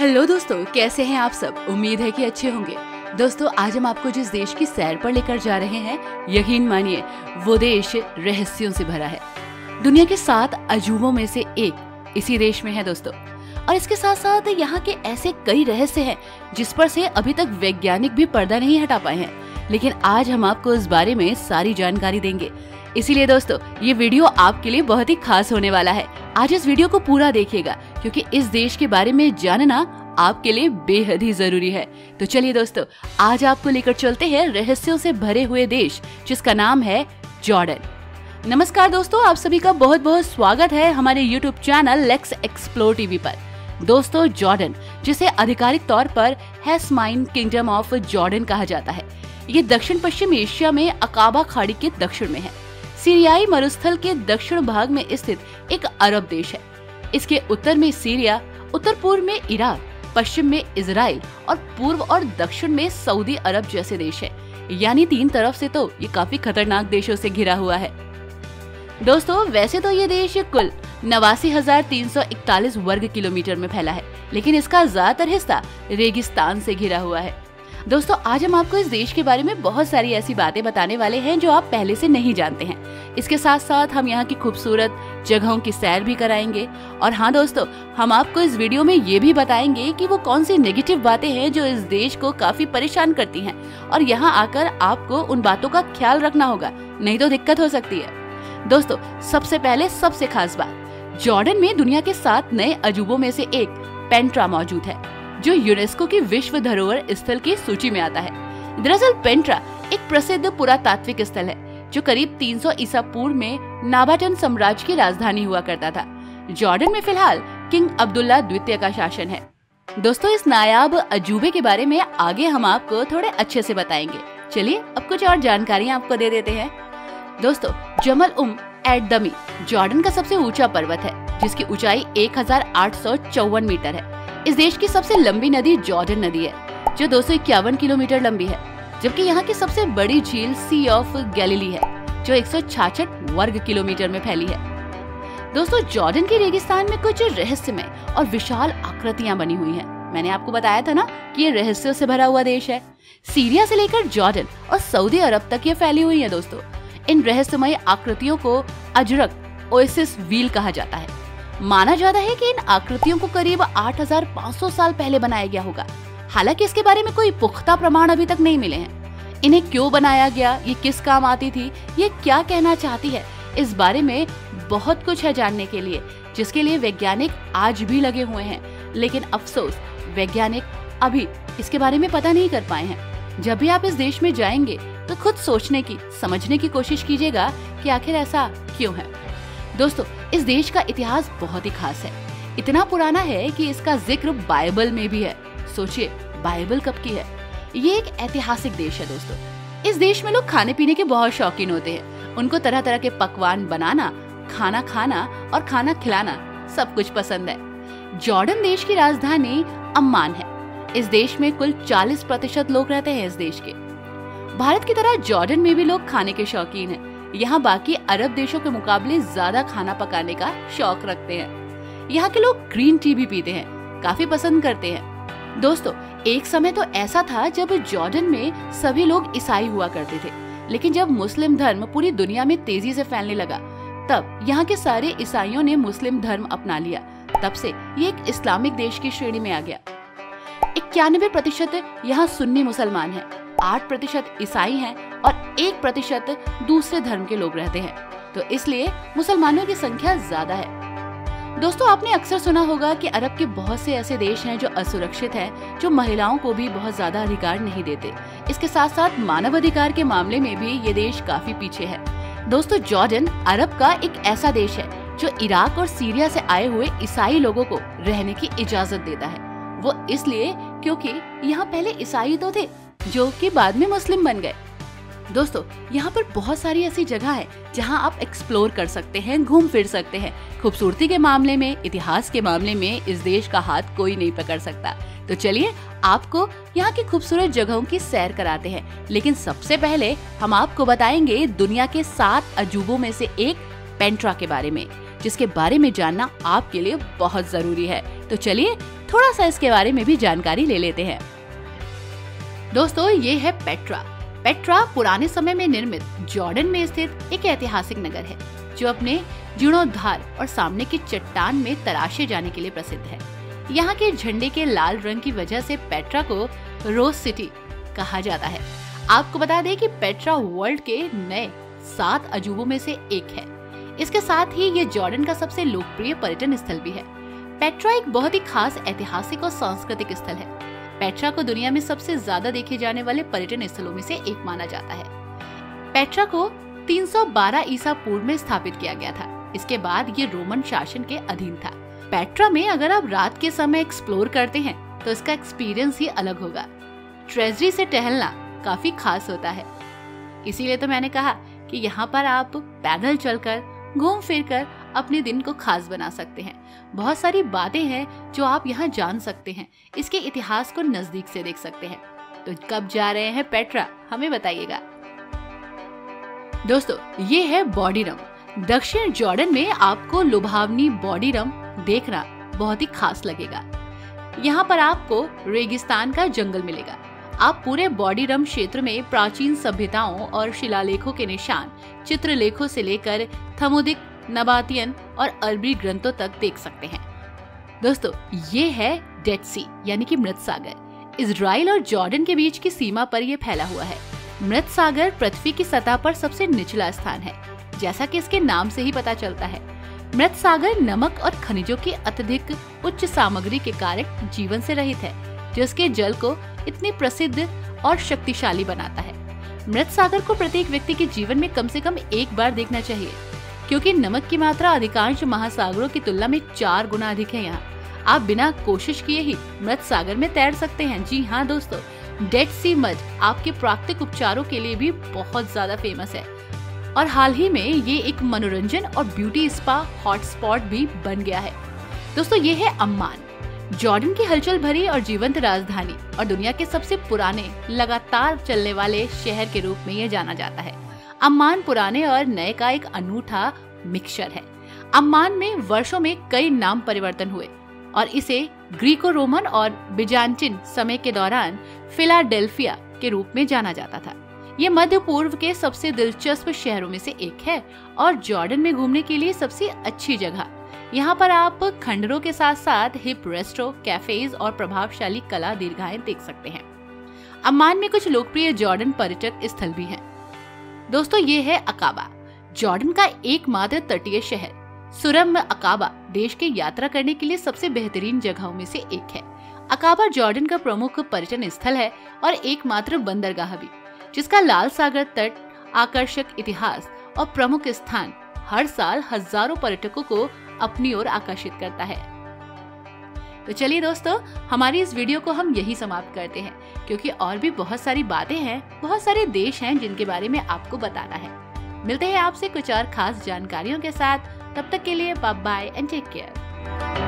Hello दोस्तों, कैसे हैं आप सब। उम्मीद है कि अच्छे होंगे। दोस्तों, आज हम आपको जिस देश की सैर पर लेकर जा रहे हैं, यकीन मानिए वो देश रहस्यों से भरा है। दुनिया के 7 अजूबों में से एक इसी देश में है दोस्तों, और इसके साथ साथ यहाँ के ऐसे कई रहस्य हैं जिस पर से अभी तक वैज्ञानिक भी पर्दा नहीं हटा पाए हैं, लेकिन आज हम आपको इस बारे में सारी जानकारी देंगे। इसीलिए दोस्तों ये वीडियो आपके लिए बहुत ही खास होने वाला है। आज इस वीडियो को पूरा देखिएगा क्योंकि इस देश के बारे में जानना आपके लिए बेहद ही जरूरी है। तो चलिए दोस्तों, आज आपको लेकर चलते हैं रहस्यों से भरे हुए देश जिसका नाम है जॉर्डन। नमस्कार दोस्तों, आप सभी का बहुत बहुत स्वागत है हमारे YouTube channel let's explore TV पर। दोस्तों, जॉर्डन जिसे आधिकारिक तौर पर हैस्माइन किंगडम ऑफ जॉर्डन कहा जाता है, ये दक्षिण पश्चिम एशिया में अकाबा खाड़ी के दक्षिण में है। सीरियाई मरुस्थल के दक्षिण भाग में स्थित एक अरब देश है। इसके उत्तर में सीरिया, उत्तर पूर्व में इराक, पश्चिम में इजराइल और पूर्व और दक्षिण में सऊदी अरब जैसे देश है। यानी 3 तरफ से तो ये काफी खतरनाक देशों से घिरा हुआ है। दोस्तों, वैसे तो ये देश कुल 89,341 वर्ग किलोमीटर में फैला है, लेकिन इसका ज्यादातर हिस्सा रेगिस्तान से घिरा हुआ है। दोस्तों, आज हम आपको इस देश के बारे में बहुत सारी ऐसी बातें बताने वाले हैं जो आप पहले से नहीं जानते हैं। इसके साथ साथ हम यहाँ की खूबसूरत जगहों की सैर भी कराएंगे। और हाँ दोस्तों, हम आपको इस वीडियो में ये भी बताएंगे कि वो कौन सी नेगेटिव बातें हैं जो इस देश को काफी परेशान करती हैं, और यहाँ आकर आपको उन बातों का ख्याल रखना होगा, नहीं तो दिक्कत हो सकती है। दोस्तों, सबसे पहले सबसे खास बात, जॉर्डन में दुनिया के 7 नए अजूबों में से एक पेंट्रा मौजूद है, जो यूनेस्को की विश्व धरोहर स्थल की सूची में आता है। दरअसल पेंट्रा एक प्रसिद्ध पुरातात्विक स्थल है जो करीब 300 ईसा पूर्व में नाबाटन साम्राज्य की राजधानी हुआ करता था। जॉर्डन में फिलहाल किंग अब्दुल्ला द्वितीय का शासन है। दोस्तों, इस नायाब अजूबे के बारे में आगे हम आपको थोड़े अच्छे से बताएंगे। चलिए अब कुछ और जानकारियाँ आपको दे देते हैं। दोस्तों, जबल उम अदमी जॉर्डन का सबसे ऊँचा पर्वत है जिसकी ऊँचाई 1854 मीटर है। इस देश की सबसे लंबी नदी जॉर्डन नदी है जो 251 किलोमीटर लंबी है, जबकि यहाँ की सबसे बड़ी झील सी ऑफ गैलीली है जो 166 वर्ग किलोमीटर में फैली है। दोस्तों, जॉर्डन के रेगिस्तान में कुछ रहस्यमय और विशाल आकृतियां बनी हुई हैं। मैंने आपको बताया था ना कि ये रहस्यों से भरा हुआ देश है। सीरिया से लेकर जॉर्डन और सऊदी अरब तक ये फैली हुई है। दोस्तों, इन रहस्यमय आकृतियों को अजरक ओएसिस व्हील कहा जाता है। माना जाता है कि इन आकृतियों को करीब 8,500 साल पहले बनाया गया होगा। हालांकि इसके बारे में कोई पुख्ता प्रमाण अभी तक नहीं मिले हैं। इन्हें क्यों बनाया गया, ये किस काम आती थी, ये क्या कहना चाहती है, इस बारे में बहुत कुछ है जानने के लिए, जिसके लिए वैज्ञानिक आज भी लगे हुए हैं। लेकिन अफसोस, वैज्ञानिक अभी इसके बारे में पता नहीं कर पाए हैं। जब भी आप इस देश में जाएंगे तो खुद सोचने की, समझने की कोशिश कीजिएगा कि आखिर ऐसा क्यों है। दोस्तों, इस देश का इतिहास बहुत ही खास है। इतना पुराना है कि इसका जिक्र बाइबल में भी है। सोचिए, बाइबल कब की है। ये एक ऐतिहासिक देश है दोस्तों। इस देश में लोग खाने पीने के बहुत शौकीन होते हैं। उनको तरह तरह के पकवान बनाना, खाना खाना और खाना खिलाना सब कुछ पसंद है। जॉर्डन देश की राजधानी अम्मान है। इस देश में कुल 40% लोग रहते हैं। इस देश के भारत की तरह जॉर्डन में भी लोग खाने के शौकीन है। यहाँ बाकी अरब देशों के मुकाबले ज्यादा खाना पकाने का शौक रखते हैं। यहाँ के लोग ग्रीन टी भी पीते हैं, काफी पसंद करते हैं। दोस्तों, एक समय तो ऐसा था जब जॉर्डन में सभी लोग ईसाई हुआ करते थे, लेकिन जब मुस्लिम धर्म पूरी दुनिया में तेजी से फैलने लगा, तब यहाँ के सारे ईसाइयों ने मुस्लिम धर्म अपना लिया। तब से ये एक इस्लामिक देश की श्रेणी में आ गया। 91% यहाँ सुन्नी मुसलमान है, 8% ईसाई है और 1% दूसरे धर्म के लोग रहते हैं, तो इसलिए मुसलमानों की संख्या ज्यादा है। दोस्तों, आपने अक्सर सुना होगा कि अरब के बहुत से ऐसे देश हैं जो असुरक्षित हैं, जो महिलाओं को भी बहुत ज्यादा अधिकार नहीं देते। इसके साथ साथ मानव अधिकार के मामले में भी ये देश काफी पीछे है। दोस्तों, जॉर्डन अरब का एक ऐसा देश है जो इराक और सीरिया से आए हुए ईसाई लोगों को रहने की इजाजत देता है। वो इसलिए क्योंकि यहाँ पहले ईसाई तो थे जो कि बाद में मुस्लिम बन गए। दोस्तों, यहाँ पर बहुत सारी ऐसी जगह है जहाँ आप एक्सप्लोर कर सकते हैं, घूम फिर सकते हैं। खूबसूरती के मामले में, इतिहास के मामले में इस देश का हाथ कोई नहीं पकड़ सकता। तो चलिए आपको यहाँ की खूबसूरत जगहों की सैर कराते हैं, लेकिन सबसे पहले हम आपको बताएंगे दुनिया के 7 अजूबों में से एक पेंट्रा के बारे में, जिसके बारे में जानना आपके लिए बहुत जरूरी है। तो चलिए थोड़ा सा इसके बारे में भी जानकारी ले लेते हैं। दोस्तों, ये है पेट्रा। पेट्रा पुराने समय में निर्मित जॉर्डन में स्थित एक ऐतिहासिक नगर है जो अपने जीर्णोद्धार और सामने की चट्टान में तराशे जाने के लिए प्रसिद्ध है। यहाँ के झंडे के लाल रंग की वजह से पेट्रा को रोज सिटी कहा जाता है। आपको बता दें कि पेट्रा वर्ल्ड के नए 7 अजूबों में से एक है। इसके साथ ही ये जॉर्डन का सबसे लोकप्रिय पर्यटन स्थल भी है। पेट्रा एक बहुत ही खास ऐतिहासिक और सांस्कृतिक स्थल है। पेट्रा को दुनिया में सबसे ज्यादा देखे जाने वाले पर्यटन स्थलों में से एक माना जाता है। पेट्रा को 312 ईसा पूर्व में स्थापित किया गया था। इसके बाद ये रोमन शासन के अधीन था। पेट्रा में अगर आप रात के समय एक्सप्लोर करते हैं तो इसका एक्सपीरियंस ही अलग होगा। ट्रेजरी से टहलना काफी खास होता है, इसीलिए तो मैंने कहा कि यहाँ पर आप पैदल चलकर घूम फिर कर अपने दिन को खास बना सकते हैं। बहुत सारी बातें हैं जो आप यहाँ जान सकते हैं, इसके इतिहास को नजदीक से देख सकते हैं। तो कब जा रहे हैं पेट्रा, हमें बताइएगा। दोस्तों, ये है वादी रम। दक्षिण जॉर्डन में आपको लुभावनी वादी रम देखना बहुत ही खास लगेगा। यहाँ पर आपको रेगिस्तान का जंगल मिलेगा। आप पूरे वादी रम क्षेत्र में प्राचीन सभ्यताओं और शिलालेखों के निशान, चित्रलेखों से लेकर थमोदिक, नबातियन और अरबी ग्रंथों तक देख सकते हैं। दोस्तों, ये है डेड सी यानी कि मृत सागर। इजराइल और जॉर्डन के बीच की सीमा पर यह फैला हुआ है। मृत सागर पृथ्वी की सतह पर सबसे निचला स्थान है, जैसा कि इसके नाम से ही पता चलता है। मृत सागर नमक और खनिजों की अत्यधिक उच्च सामग्री के कारण जीवन से रहित है, जिसके जल को इतने प्रसिद्ध और शक्तिशाली बनाता है। मृत सागर को प्रत्येक व्यक्ति के जीवन में कम से कम एक बार देखना चाहिए, क्योंकि नमक की मात्रा अधिकांश महासागरों की तुलना में 4 गुना अधिक है। यहाँ आप बिना कोशिश किए ही मृत सागर में तैर सकते हैं। जी हाँ दोस्तों, डेड सी मड आपके प्राकृतिक उपचारों के लिए भी बहुत ज्यादा फेमस है और हाल ही में ये एक मनोरंजन और ब्यूटी स्पा हॉटस्पॉट भी बन गया है। दोस्तों, ये है अम्मान, जॉर्डन की हलचल भरी और जीवंत राजधानी और दुनिया के सबसे पुराने लगातार चलने वाले शहर के रूप में यह जाना जाता है। अम्मान पुराने और नए का एक अनूठा मिक्सचर है। अम्मान में वर्षों में कई नाम परिवर्तन हुए और इसे ग्रीको रोमन और बिजांटिन समय के दौरान फिलाडेल्फिया के रूप में जाना जाता था। ये मध्य पूर्व के सबसे दिलचस्प शहरों में से एक है और जॉर्डन में घूमने के लिए सबसे अच्छी जगह। यहाँ पर आप खंडरों के साथ साथ हिप रेस्टो, कैफेज और प्रभावशाली कला दीर्घाएं देख सकते हैं। अम्मान में कुछ लोकप्रिय जॉर्डन पर्यटक स्थल भी हैं। दोस्तों, ये है अकाबा, जॉर्डन का एकमात्र तटीय शहर। सुरम्य अकाबा देश के यात्रा करने के लिए सबसे बेहतरीन जगहों में से एक है। अकाबा जॉर्डन का प्रमुख पर्यटन स्थल है और एकमात्र बंदरगाह भी, जिसका लाल सागर तट, आकर्षक इतिहास और प्रमुख स्थान हर साल हजारों पर्यटकों को अपनी ओर आकर्षित करता है। तो चलिए दोस्तों, हमारी इस वीडियो को हम यही समाप्त करते हैं, क्योंकि और भी बहुत सारी बातें हैं, बहुत सारे देश हैं जिनके बारे में आपको बताना है। मिलते हैं आपसे कुछ और खास जानकारियों के साथ। तब तक के लिए bye bye and take care.